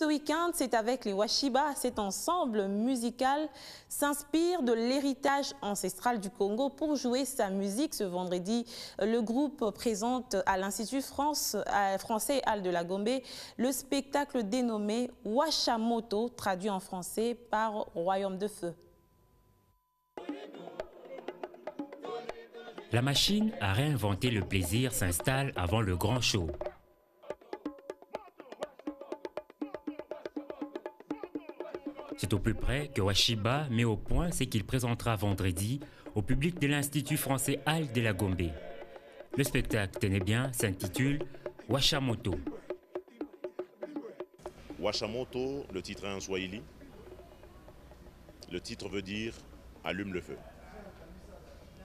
Ce week-end, c'est avec les Washiba. Cet ensemble musical s'inspire de l'héritage ancestral du Congo pour jouer sa musique. Ce vendredi, le groupe présente à l'Institut français Al de la Gombe le spectacle dénommé Washamoto, traduit en français par Royaume de Feu. La machine à réinventer le plaisir s'installe avant le grand show. C'est au plus près que Washiba met au point ce qu'il présentera vendredi au public de l'Institut français Al de la Gombe. Le spectacle, tenez bien, s'intitule Washamoto. Washamoto, le titre est en swahili. Le titre veut dire « allume le feu ».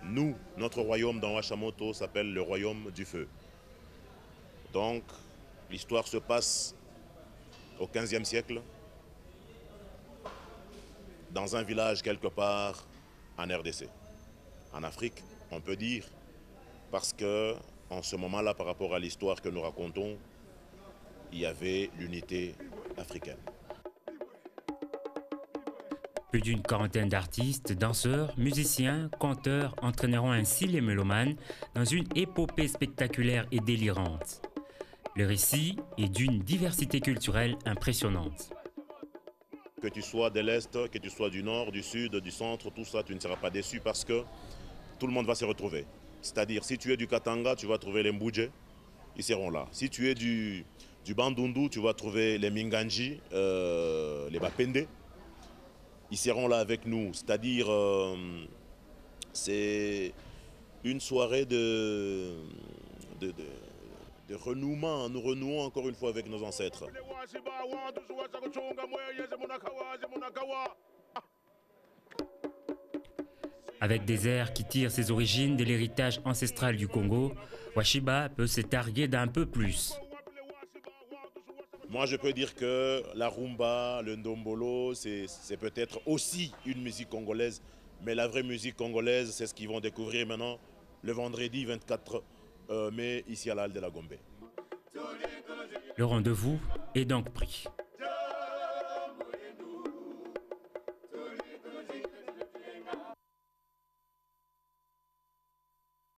Nous, notre royaume dans Washamoto s'appelle le royaume du feu. Donc, l'histoire se passe au 15e siècle. Dans un village quelque part en RDC, en Afrique, on peut dire, parce que en ce moment-là, par rapport à l'histoire que nous racontons, il y avait l'unité africaine. Plus d'une quarantaine d'artistes, danseurs, musiciens, chanteurs entraîneront ainsi les mélomanes dans une épopée spectaculaire et délirante. Le récit est d'une diversité culturelle impressionnante. Que tu sois de l'Est, que tu sois du Nord, du Sud, du Centre, tout ça, tu ne seras pas déçu parce que tout le monde va se retrouver. C'est-à-dire, si tu es du Katanga, tu vas trouver les Mbudje, ils seront là. Si tu es du Bandundu, tu vas trouver les Minganji, les Bapende, ils seront là avec nous. C'est-à-dire, c'est une soirée de renouement, nous renouons encore une fois avec nos ancêtres. Avec des airs qui tirent ses origines de l'héritage ancestral du Congo, Washiba peut se targuer d'un peu plus. Moi, je peux dire que la rumba, le ndombolo, c'est peut-être aussi une musique congolaise, mais la vraie musique congolaise, c'est ce qu'ils vont découvrir maintenant le vendredi 24 mai ici à l'Al de la Gombe. Le rendez-vous est donc pris.